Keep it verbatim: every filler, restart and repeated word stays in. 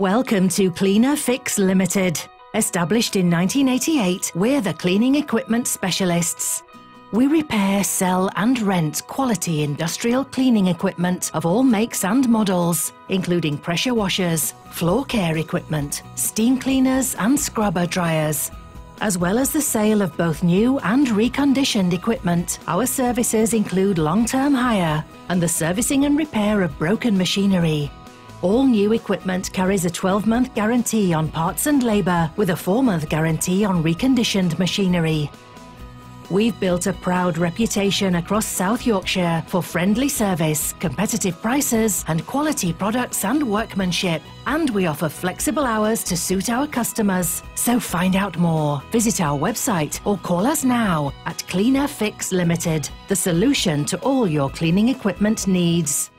Welcome to Cleaner Fix Limited. Established in nineteen eighty-eight, we're the cleaning equipment specialists. We repair, sell and rent quality industrial cleaning equipment of all makes and models, including pressure washers, floor care equipment, steam cleaners and scrubber dryers. As well as the sale of both new and reconditioned equipment, our services include long-term hire and the servicing and repair of broken machinery. All new equipment carries a twelve-month guarantee on parts and labour, with a four-month guarantee on reconditioned machinery. We've built a proud reputation across South Yorkshire for friendly service, competitive prices and quality products and workmanship. And we offer flexible hours to suit our customers. So find out more. Visit our website or call us now at Cleaner Fix Limited, the solution to all your cleaning equipment needs.